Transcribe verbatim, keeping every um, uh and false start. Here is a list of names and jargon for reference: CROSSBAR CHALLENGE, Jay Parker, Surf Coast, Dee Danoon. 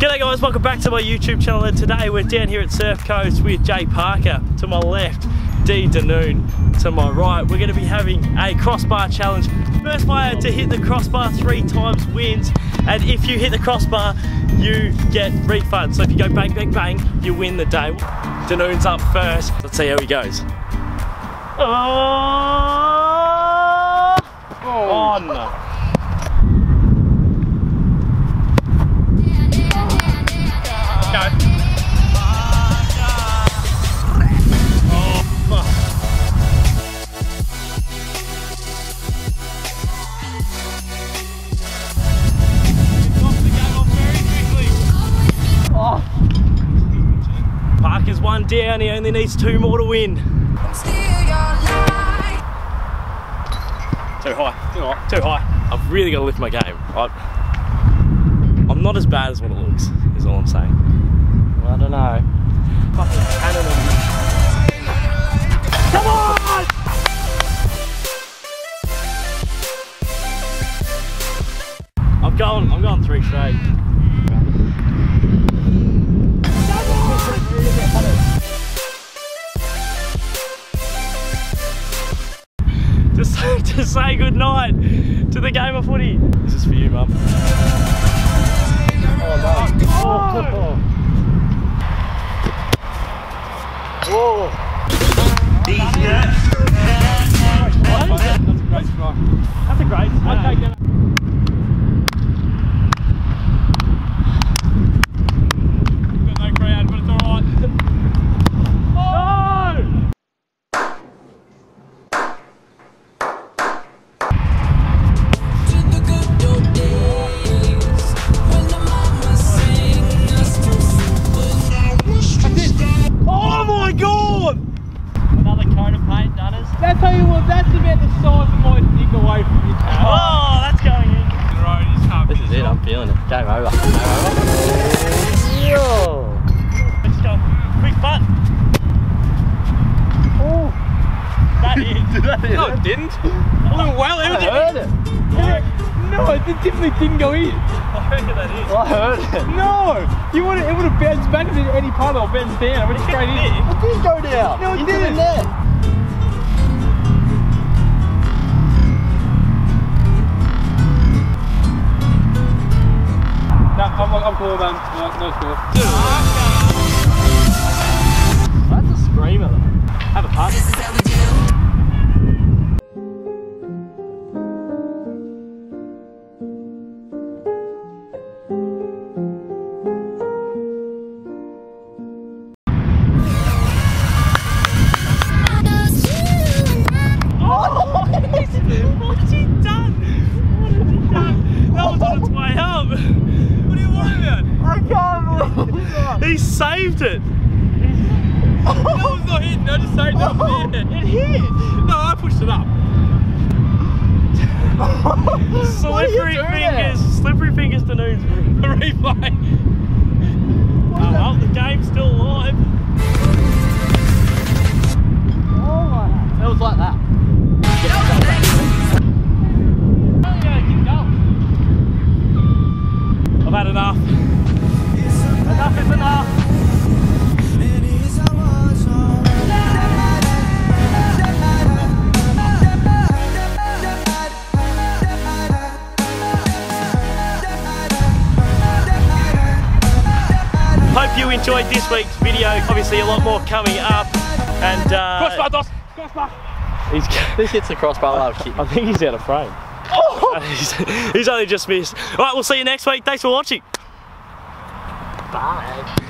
G'day guys, welcome back to my YouTube channel, and today we're down here at Surf Coast with Jay Parker to my left, Dee Danoon to my right. We're going to be having a crossbar challenge. First player to hit the crossbar three times wins, and if you hit the crossbar you get refunds. So if you go bang bang bang you win the day. Danoon's up first. Let's see how he goes. Oh, oh no. Parker's one down, he only needs two more to win. Too high, too high, too high. I've really got to lift my game. I've, I'm not as bad as what it looks, is all I'm saying. I don't know. Fucking cannon on. Come on! I'm going, I'm going three straight. Just to say goodnight to the game of footy. This is for you, Mum. Oh, no. Oh. Whoa. These nuts. That's a great strike. That's a great strike. Okay, I'll tell you what, that's about the size of my dick away from your tower. Oh, that's going in. This is it, I'm feeling it. Game over. Game over. Let's go. Quick butt. Oh. That is. Did that hit? No, it didn't. Oh, well, it I didn't. Heard it. No, it definitely didn't go in. I heard that in. I heard it. No. You would have, it would have bounced back into any part or bounced down. It went straight in. It did go down. No, it into didn't. The net. I'm, I'm cool, man. No, no score. That's a screamer, though. Have a putt. This is how we do. Oh, what has he done? What has he done? That was on its way up. I can't believe it. He saved it. That was not hitting, I just saved it up there. It hit? No, I pushed it up. Slippery fingers, there? slippery fingers to Noon's replay. Oh well, well, the game's still live. Oh, it was like that. I've had enough. Enough is enough. Hope you enjoyed this week's video. Obviously, a lot more coming up. And uh, crossbar, Dos. Crossbar. He's, this hits the crossbar. I, love I think he's out of frame. Oh. he's, he's only just missed. All right, we'll see you next week. Thanks for watching. Bye.